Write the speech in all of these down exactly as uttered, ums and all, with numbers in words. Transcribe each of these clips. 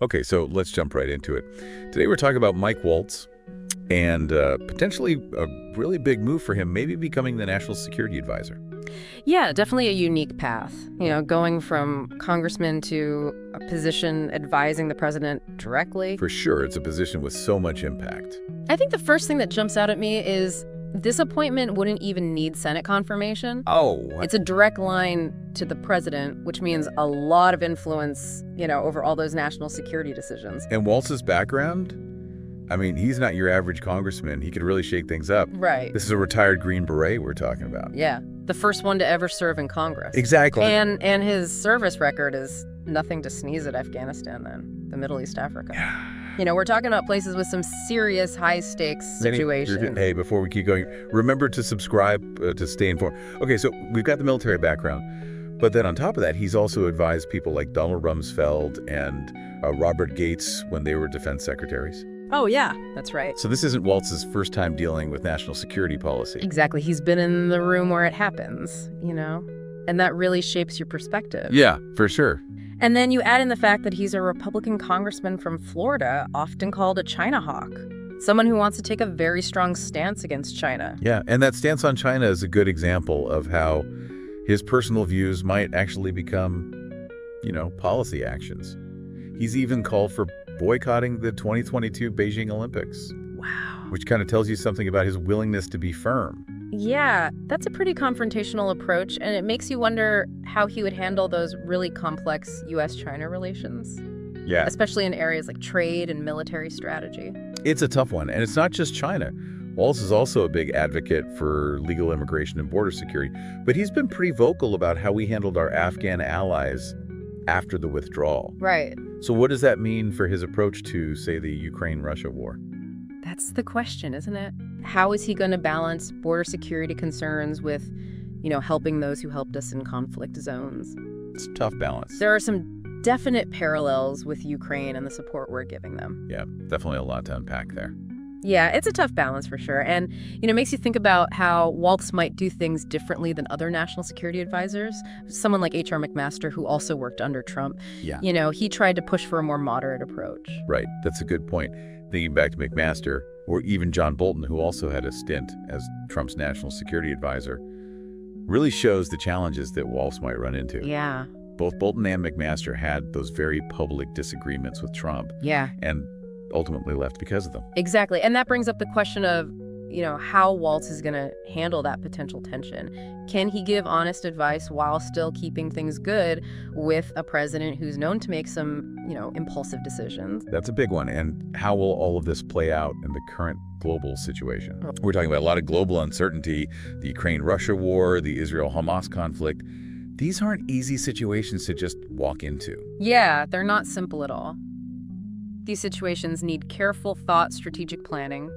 Okay, so let's jump right into it. Today we're talking about Mike Waltz and uh, potentially a really big move for him, maybe becoming the National Security Adviser. Yeah, definitely a unique path. You know, going from congressman to a position advising the president directly. For sure, it's a position with so much impact. I think the first thing that jumps out at me is this appointment wouldn't even need Senate confirmation. Oh. It's a direct line to the president, which means a lot of influence, you know, over all those national security decisions. And Waltz's background? I mean, he's not your average congressman. He could really shake things up. Right. This is a retired Green Beret we're talking about. Yeah. The first one to ever serve in Congress. Exactly. And and his service record is nothing to sneeze at. Afghanistan and the Middle East, Africa. Yeah. You know, we're talking about places with some serious high-stakes situations. Hey, before we keep going, remember to subscribe uh, to stay informed. Okay, so we've got the military background, but then on top of that, he's also advised people like Donald Rumsfeld and uh, Robert Gates when they were defense secretaries. Oh, yeah, that's right. So this isn't Waltz's first time dealing with national security policy. Exactly. He's been in the room where it happens, you know, and that really shapes your perspective. Yeah, for sure. And then you add in the fact that he's a Republican congressman from Florida, often called a China hawk, someone who wants to take a very strong stance against China. Yeah, and that stance on China is a good example of how his personal views might actually become, you know, policy actions. He's even called for boycotting the twenty twenty-two Beijing Olympics. Wow. Which kind of tells you something about his willingness to be firm. Yeah, that's a pretty confrontational approach, and it makes you wonder how he would handle those really complex U S China relations. Yeah. Especially in areas like trade and military strategy. It's a tough one, and it's not just China. Waltz is also a big advocate for legal immigration and border security, but he's been pretty vocal about how we handled our Afghan allies after the withdrawal. Right. So what does that mean for his approach to, say, the Ukraine-Russia war? That's the question, isn't it? How is he going to balance border security concerns with, you know, helping those who helped us in conflict zones? It's a tough balance. There are some definite parallels with Ukraine and the support we're giving them. Yeah, definitely a lot to unpack there. Yeah, it's a tough balance for sure. And, you know, it makes you think about how Waltz might do things differently than other national security advisors. Someone like H R McMaster, who also worked under Trump. Yeah. You know, he tried to push for a more moderate approach. Right. That's a good point. Thinking back to McMaster or even John Bolton, who also had a stint as Trump's national security advisor, really shows the challenges that Waltz might run into. Yeah. Both Bolton and McMaster had those very public disagreements with Trump. Yeah. And ultimately left because of them. Exactly. And that brings up the question of, you know, how Waltz is going to handle that potential tension. Can he give honest advice while still keeping things good with a president who's known to make some, you know, impulsive decisions? That's a big one. And how will all of this play out in the current global situation? We're talking about a lot of global uncertainty, the Ukraine-Russia war, the Israel-Hamas conflict. These aren't easy situations to just walk into. Yeah, they're not simple at all. These situations need careful thought, strategic planning.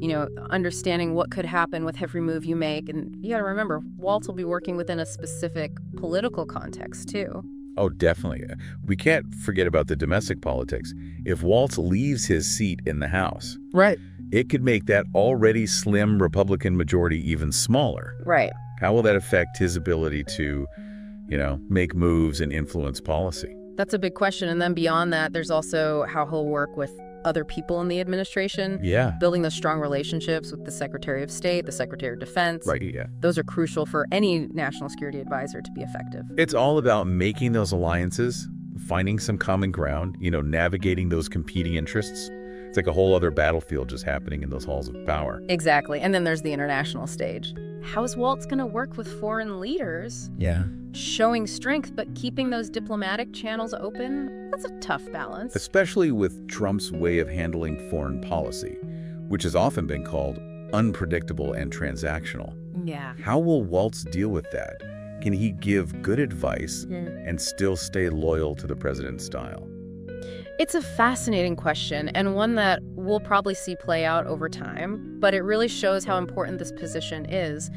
You know, understanding what could happen with every move you make. And you got to remember, Waltz will be working within a specific political context, too. Oh, definitely. We can't forget about the domestic politics. If Waltz leaves his seat in the House, right, it could make that already slim Republican majority even smaller. Right. How will that affect his ability to, you know, make moves and influence policy? That's a big question. And then beyond that, there's also how he'll work with other people in the administration. Yeah. Building those strong relationships with the Secretary of State, the Secretary of Defense. Right, yeah. Those are crucial for any national security advisor to be effective. It's all about making those alliances, finding some common ground, you know, navigating those competing interests. It's like a whole other battlefield just happening in those halls of power. Exactly. And then there's the international stage. How is Waltz going to work with foreign leaders? Yeah. Showing strength, but keeping those diplomatic channels open? That's a tough balance. Especially with Trump's way of handling foreign policy, which has often been called unpredictable and transactional. Yeah. How will Waltz deal with that? Can he give good advice yeah. and still stay loyal to the president's style? It's a fascinating question, and one that we'll probably see play out over time, but it really shows how important this position is.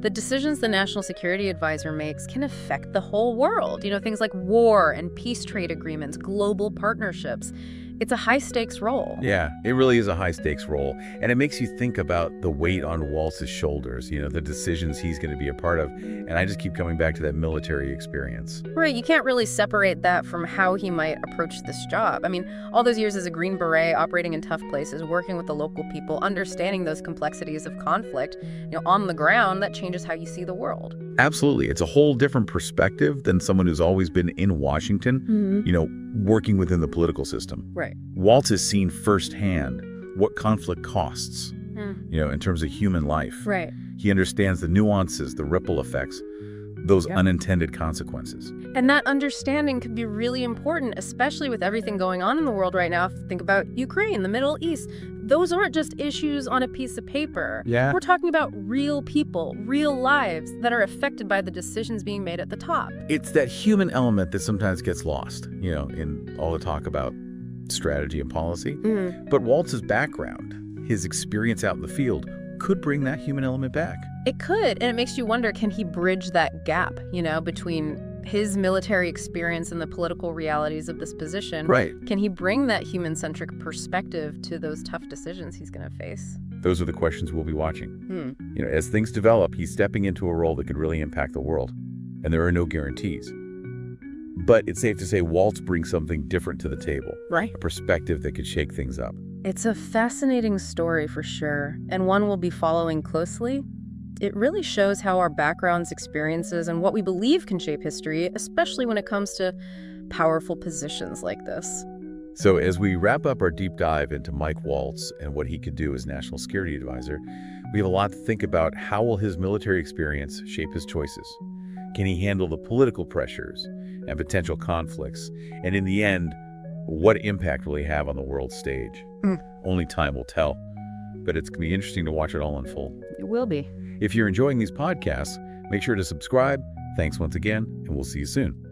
The decisions the National Security Advisor makes can affect the whole world. You know, things like war and peace trade agreements, global partnerships. It's a high-stakes role. Yeah, it really is a high-stakes role. And it makes you think about the weight on Waltz's shoulders, you know, the decisions he's going to be a part of. And I just keep coming back to that military experience. Right, you can't really separate that from how he might approach this job. I mean, all those years as a Green Beret, operating in tough places, working with the local people, understanding those complexities of conflict, you know, on the ground, that changes how you see the world. Absolutely. It's a whole different perspective than someone who's always been in Washington, mm-hmm. you know, working within the political system. Right. Waltz has seen firsthand what conflict costs, mm. you know, in terms of human life. Right. He understands the nuances, the ripple effects, those yep. unintended consequences. And that understanding could be really important, especially with everything going on in the world right now. Think about Ukraine, the Middle East. Those aren't just issues on a piece of paper. Yeah. We're talking about real people, real lives that are affected by the decisions being made at the top. It's that human element that sometimes gets lost, you know, in all the talk about strategy and policy. Mm-hmm. But Waltz's background, his experience out in the field, could bring that human element back. It could, and it makes you wonder, can he bridge that gap, you know, between his military experience and the political realities of this position? Right. Can he bring that human-centric perspective to those tough decisions he's going to face? Those are the questions we'll be watching. Hmm. You know, as things develop, he's stepping into a role that could really impact the world, and there are no guarantees. But it's safe to say Waltz brings something different to the table. Right. A perspective that could shake things up. It's a fascinating story for sure, and one we'll be following closely. It really shows how our backgrounds, experiences, and what we believe can shape history, especially when it comes to powerful positions like this. So as we wrap up our deep dive into Mike Waltz and what he could do as National Security Advisor, we have a lot to think about. How will his military experience shape his choices? Can he handle the political pressures and potential conflicts? And in the end, what impact will he have on the world stage? Mm. Only time will tell. But it's going to be interesting to watch it all unfold. It will be. If you're enjoying these podcasts, make sure to subscribe. Thanks once again, and we'll see you soon.